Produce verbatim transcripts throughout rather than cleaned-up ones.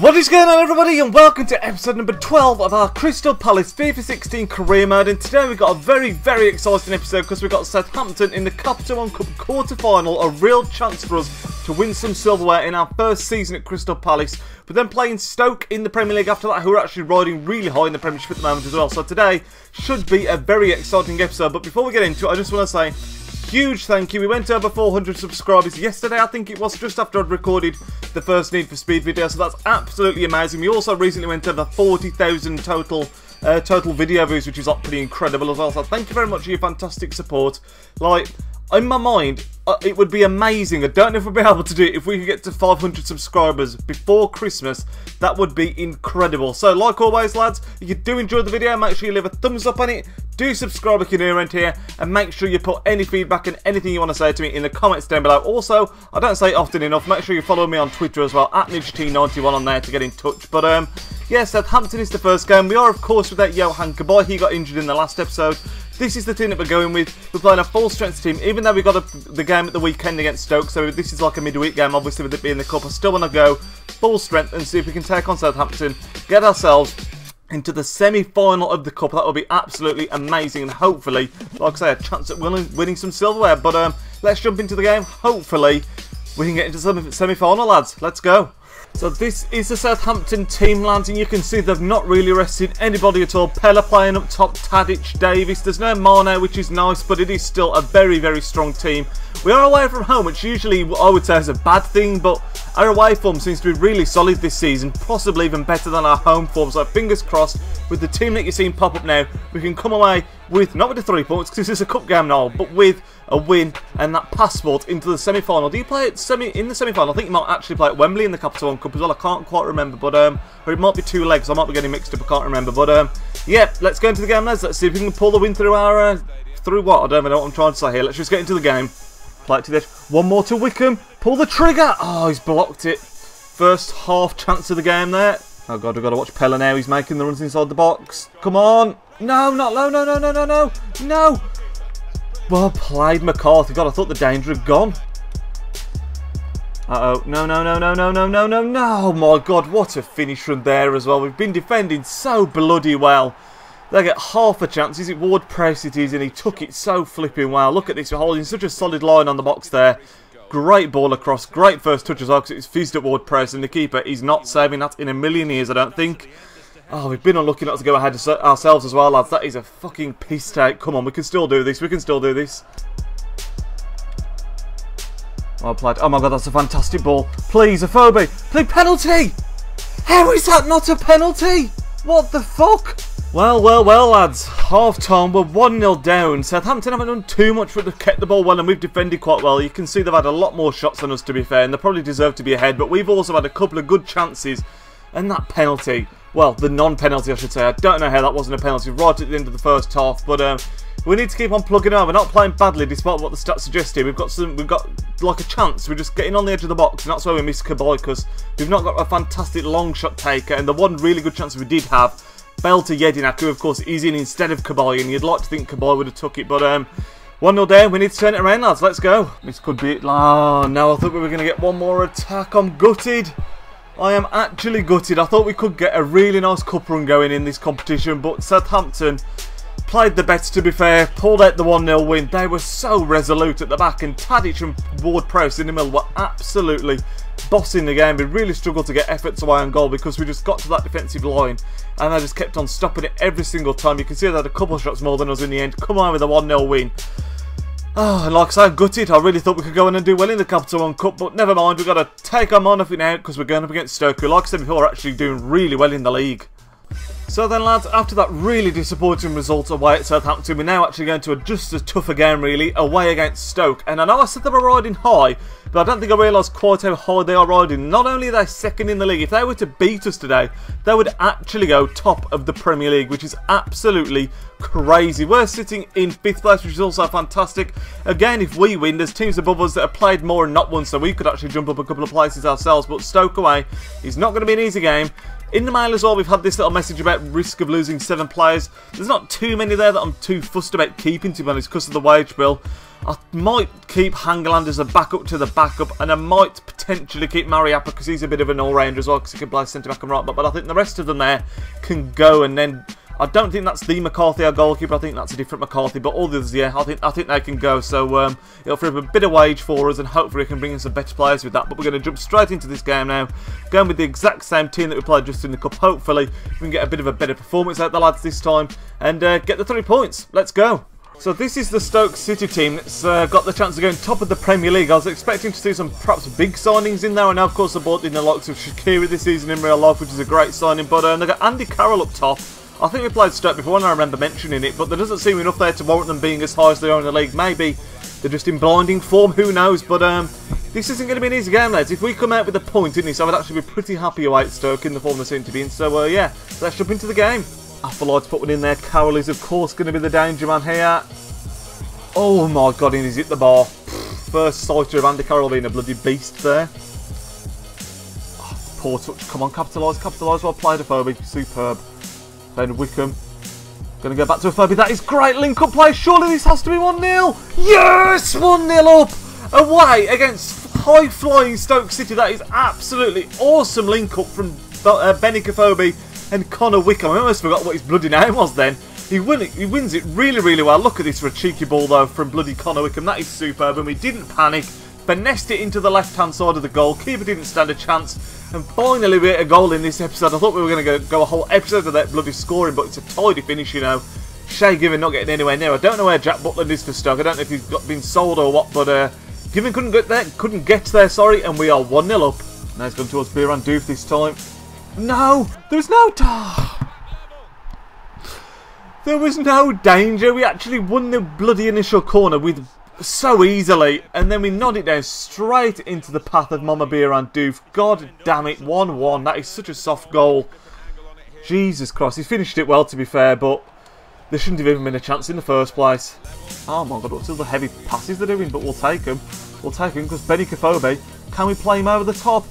What is going on, everybody, and welcome to episode number twelve of our Crystal Palace FIFA sixteen career mode. And today we've got a very, very exciting episode because we've got Southampton in the Cup two one Cup quarter-final, a real chance for us to win some silverware in our first season at Crystal Palace. But then playing Stoke in the Premier League after that, who are actually riding really high in the Premiership at the moment as well. So today should be a very exciting episode. But before we get into it, I just want to say huge thank you. We went over four hundred subscribers yesterday. I think it was just after I'd recorded the first Need for Speed video, so that's absolutely amazing. We also recently went over forty thousand total uh, total video views, which is like, pretty incredible as well. So thank you very much for your fantastic support. Like, in my mind, uh, it would be amazing. I don't know if we'll be able to do it. If we could get to five hundred subscribers before Christmas, that would be incredible. So, like always, lads, if you do enjoy the video, make sure you leave a thumbs up on it. Do subscribe if you're new around here, and make sure you put any feedback and anything you want to say to me in the comments down below. Also, I don't say it often enough, make sure you follow me on Twitter as well, at Midge T ninety-one on there to get in touch. But, um, yeah, Southampton is the first game. We are, of course, without Johan. Kaboy, he got injured in the last episode. This is the team that we're going with. We're playing a full-strength team, even though we got a, the game at the weekend against Stoke, so this is like a midweek game, obviously, with it being the Cup. I still want to go full-strength and see if we can take on Southampton, get ourselves into the semi-final of the Cup. That will be absolutely amazing, and hopefully, like I say, a chance at winning, winning some silverware. But um, let's jump into the game. Hopefully, we can get into the semi-final, lads. Let's go. So this is the Southampton team, lads, and you can see they've not really rested anybody at all. Pella playing up top, Tadic, Davis. There's no Mane, which is nice, but it is still a very, very strong team. We are away from home, which usually I would say is a bad thing, but our away form seems to be really solid this season, possibly even better than our home form. So fingers crossed, with the team that you're seeing pop up now, we can come away with, not with the three points, because this is a cup game now, but with a win and that passport into the semi-final. Do you play it semi in the semi-final? I think you might actually play at Wembley in the Cup two one Cup as well. I can't quite remember, but um, or it might be two legs. I might be getting mixed up. I can't remember, but um, yeah, let's go into the game, lads. Let's see if we can pull the win through our uh, through what I don't even know what I'm trying to say here. Let's just get into the game. Play it to this. One more to Wickham. Pull the trigger. Oh, he's blocked it. First half chance of the game there. Oh god, we've got to watch Pella now. He's making the runs inside the box. Come on. No, not low. No, no, no, no, no, no. Well played, McCarthy. God, I thought the danger had gone. Uh-oh. No, no, no, no, no, no, no, no, no. Oh, my God. What a finish from there as well. We've been defending so bloody well. They get half a chance. Is it Ward-Prowse? It is, and he took it so flipping well. Look at this. We're holding such a solid line on the box there. Great ball across. Great first touch as well, because it's fizzed at Ward-Prowse, and the keeper is not saving that in a million years, I don't think. Oh, we've been unlucky not to go ahead ourselves as well, lads. That is a fucking piece take. Come on, we can still do this. We can still do this. Well played. Oh my god, that's a fantastic ball. Please, Afobe. Please, penalty! How is that not a penalty? What the fuck? Well, well, well, lads. Half time, we're one nil down. Southampton haven't done too much, but they've kept the ball well and we've defended quite well. You can see they've had a lot more shots than us, to be fair, and they probably deserve to be ahead, but we've also had a couple of good chances. And that penalty, well, the non-penalty, I should say. I don't know how that wasn't a penalty right at the end of the first half, but um, we need to keep on plugging on. We're not playing badly, despite what the stats suggest here. We've got some, we've got like a chance. We're just getting on the edge of the box, and that's where we missed Kaboy, because we've not got a fantastic long shot taker. And the one really good chance we did have, Bell to Yedinakou, of course, is in instead of Kaboy, and you'd like to think Kaboy would have took it, but um. one nil down, we need to turn it around, lads. Let's go. This could be it. Oh, no, I thought we were going to get one more attack. I'm gutted. I am actually gutted. I thought we could get a really nice cup run going in this competition, but Southampton played the better, to be fair, pulled out the one nil win. They were so resolute at the back, and Tadic and Ward-Prowse in the middle were absolutely bossing the game. We really struggled to get efforts away on goal because we just got to that defensive line and they just kept on stopping it every single time. You can see they had a couple of shots more than us in the end. Come on with a one nil win. Oh, and like I said, gutted. I really thought we could go in and do well in the Cup two one Cup, but never mind. We've got to take our mind off it now because we're going up against Stoke, who, like I said before, are actually doing really well in the league. So then, lads, after that really disappointing result away at Southampton, we're now actually going to a just as tough a game, really, away against Stoke. And I know I said they were riding high, but I don't think I realised quite how high they are riding. Not only are they second in the league, if they were to beat us today, they would actually go top of the Premier League, which is absolutely crazy. We're sitting in fifth place, which is also fantastic. Again, if we win, there's teams above us that have played more and not won, so we could actually jump up a couple of places ourselves. But Stoke away is not going to be an easy game. In the mail as well, we've had this little message about risk of losing seven players. There's not too many there that I'm too fussed about keeping, to be honest, because of the wage bill. I might keep Hangeland as a backup to the backup, and I might potentially keep Mariappa because he's a bit of an all-rounder as well, because he can play centre-back and right-back. But I think the rest of them there can go, and then I don't think that's the McCarthy, our goalkeeper. I think that's a different McCarthy. But all the others, yeah, I think I think they can go. So um, it'll free up a bit of wage for us, and hopefully we can bring in some better players with that. But we're going to jump straight into this game now, going with the exact same team that we played just in the cup. Hopefully we can get a bit of a better performance out the lads this time and uh, get the three points. Let's go. So this is the Stoke City team that's uh, got the chance of going top of the Premier League. I was expecting to see some perhaps big signings in there. I know, of course, I bought in the likes of Shaqiri this season in real life, which is a great signing. But um, they've got Andy Carroll up top. I think we played Stoke before and I remember mentioning it, but there doesn't seem enough there to warrant them being as high as they are in the league. Maybe they're just in blinding form, who knows, but um, this isn't going to be an easy game, lads. If we come out with a point in this, I would actually be pretty happy about Stoke in the form they seem to be in, so uh, yeah, let's jump into the game. Afobe to put one in there. Carroll is, of course, going to be the danger man here. Oh my god, he's hit the bar. First sight of Andy Carroll being a bloody beast there. Oh, poor touch. Come on, capitalise, capitalise. Well played, Afobe. Superb. Then Wickham. Going to go back to Afobe. That is great link-up play. Surely this has to be one nil. Yes! one nil up. Away against high-flying Stoke City. That is absolutely awesome link-up from uh, Benik Afobe and Connor Wickham. I almost forgot what his bloody name was then. He, win it, he wins it really, really well. Look at this for a cheeky ball, though, from bloody Connor Wickham. That is superb, and we didn't panic. Finessed it into the left-hand side of the goal. Keeper didn't stand a chance. And finally we hit a goal in this episode. I thought we were going to go a whole episode of that bloody scoring, but it's a tidy finish, you know. Shay Given not getting anywhere near. I don't know where Jack Butland is for Stoke. I don't know if he's got, been sold or what, but uh, Given couldn't get there, couldn't get there, sorry, and we are one nil up. Now it's gone towards Bertrand Traore this time. No! There was no... There was no danger. We actually won the bloody initial corner with... so easily, and then we nod it down straight into the path of Mama Beer and Doof. God damn it, one one. That is such a soft goal. Jesus Christ, he finished it well, to be fair, but there shouldn't have even been a chance in the first place. Oh my god, what's all the heavy passes they're doing, but we'll take them. We'll take them because Benik Afobe, can we play him over the top?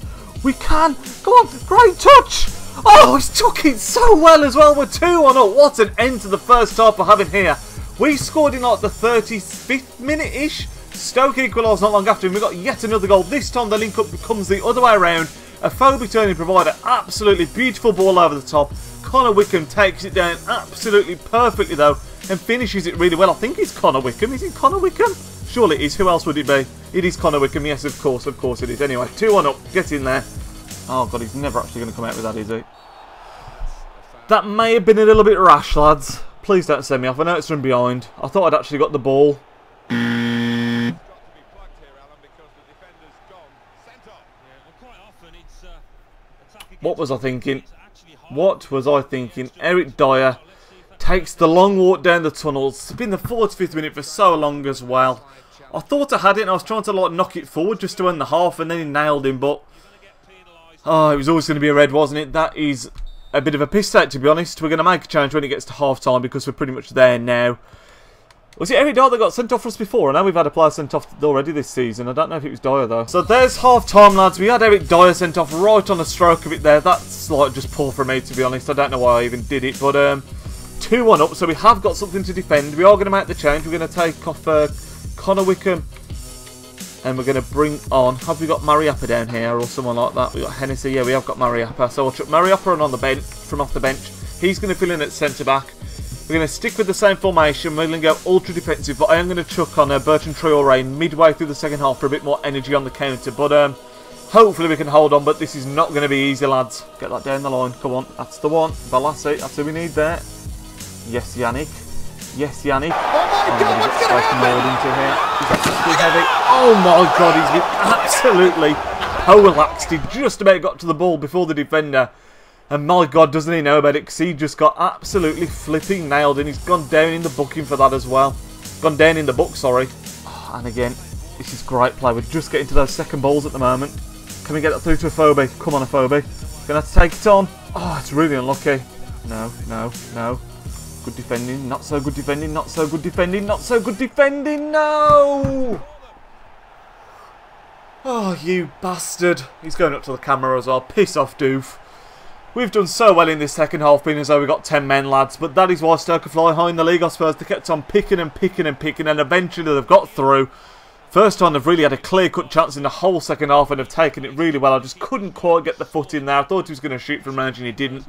We can! Come on, great touch! Oh, he's took it so well as well. We're two one up. What an end to the first half we're having here. We scored in like the thirty-fifth minute-ish. Stoke equalised not long after him. We got yet another goal. This time the link-up comes the other way around. Afobe turning provider. Absolutely beautiful ball over the top. Connor Wickham takes it down absolutely perfectly though. And finishes it really well. I think it's Connor Wickham. Is it Connor Wickham? Surely it is. Who else would it be? It is Connor Wickham. Yes, of course. Of course it is. Anyway, two one up. Get in there. Oh, God. He's never actually going to come out with that, is he? That may have been a little bit rash, lads. Please don't send me off. I know it's from behind. I thought I'd actually got the ball. What was I thinking? What was I thinking? Eric Dyer takes the long walk down the tunnel. It's been the forty-fifth minute for so long as well. I thought I had it and I was trying to like knock it forward just to end the half and then he nailed him. But oh, it was always going to be a red, wasn't it? That is... a bit of a piss take, to be honest. We're going to make a change when it gets to half-time because we're pretty much there now. Was it Eric Dyer that got sent off for us before? I know we've had a player sent off already this season. I don't know if it was Dyer, though. So there's half-time, lads. We had Eric Dyer sent off right on the stroke of it there. That's like just poor for me, to be honest. I don't know why I even did it. But um, two one up, so we have got something to defend. We are going to make the change. We're going to take off uh, Connor Wickham. And we're going to bring on... have we got Mariappa down here or someone like that? We've got Hennessy. Yeah, we have got Mariappa. So we'll chuck Mariappa on, on the bench, from off the bench. He's going to fill in at centre-back. We're going to stick with the same formation. We're going to go ultra-defensive. But I am going to chuck on uh, Bertrand Traore midway through the second half for a bit more energy on the counter. But um, hopefully we can hold on. But this is not going to be easy, lads. Get that down the line. Come on. That's the one. Balasi. That's who we need there. Yes, Yannick. Yes, Yannick. Oh my god, what's going to happen? Oh my god, he's been absolutely poleaxed. He just about got to the ball before the defender. And my god, doesn't he know about it? Because he just got absolutely flipping nailed. And he's gone down in the booking for that as well. Gone down in the book, sorry. Oh, and again, this is great play. We're just getting to those second balls at the moment. Can we get that through to Afobe? Come on, Afobe. Gonna have to take it on. Oh, it's really unlucky. No, no, no. Good defending, not so good defending, not so good defending, not so good defending, no! Oh, you bastard. He's going up to the camera as well. Piss off, doof. We've done so well in this second half, being as though we've got ten men, lads. But that is why Stoke are flying high in the league, I suppose. They kept on picking and picking and picking, and eventually they've got through. First time they've really had a clear-cut chance in the whole second half, and have taken it really well. I just couldn't quite get the foot in there. I thought he was going to shoot from range, and he didn't.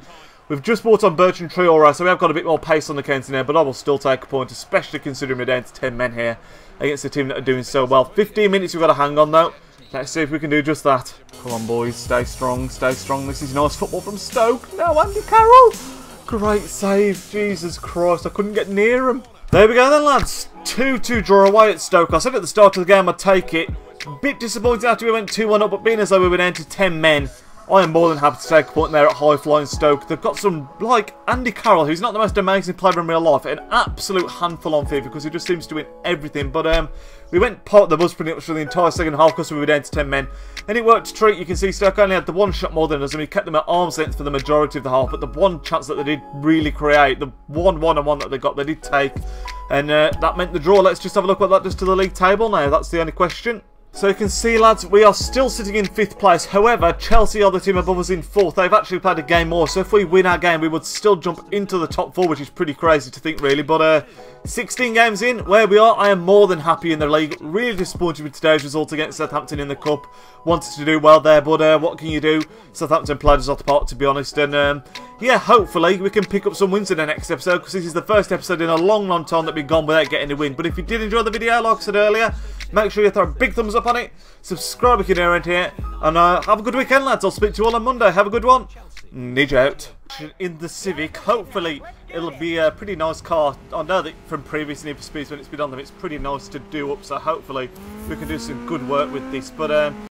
We've just brought on Bertrand Traore, so we have got a bit more pace on the counter now, but I will still take a point, especially considering we're down to ten men here against a team that are doing so well. fifteen minutes we've got to hang on, though. Let's see if we can do just that. Come on, boys. Stay strong. Stay strong. This is nice football from Stoke. No, Andy Carroll. Great save. Jesus Christ. I couldn't get near him. There we go then, lads. two two draw away at Stoke. I said at the start of the game I'd take it. A bit disappointed after we went two one up, but being as though we were down to ten men, I am more than happy to take a point there at high-flying Stoke. They've got some, like Andy Carroll, who's not the most amazing player in real life, an absolute handful on FIFA because he just seems to win everything. But um, we went part of the buzz pretty much for the entire second half because we were down to ten men. And it worked a treat. You can see Stoke only had the one shot more than us, and we kept them at arm's length for the majority of the half. But the one chance that they did really create, the one one-on-one that they got, they did take. And uh, that meant the draw. Let's just have a look what that does to the league table now. That's the only question. So you can see, lads, we are still sitting in fifth place. However, Chelsea are the team above us in fourth. They've actually played a game more, so if we win our game, we would still jump into the top four, which is pretty crazy to think, really. But uh, sixteen games in, where we are, I am more than happy in the league. Really disappointed with today's result against Southampton in the Cup. Wanted to do well there, but uh, what can you do? Southampton played us off the park, to be honest. And um, yeah, hopefully we can pick up some wins in the next episode, because this is the first episode in a long, long time that we've gone without getting a win. But if you did enjoy the video, like I said earlier, make sure you throw a big thumbs up on it, subscribe if you're new around here, and uh, have a good weekend, lads. I'll speak to you all on Monday. Have a good one. Nidge out. In the Civic, hopefully it'll be a pretty nice car. I know that from previous Need for Speeds when it's been on them, it's pretty nice to do up, so hopefully we can do some good work with this. But um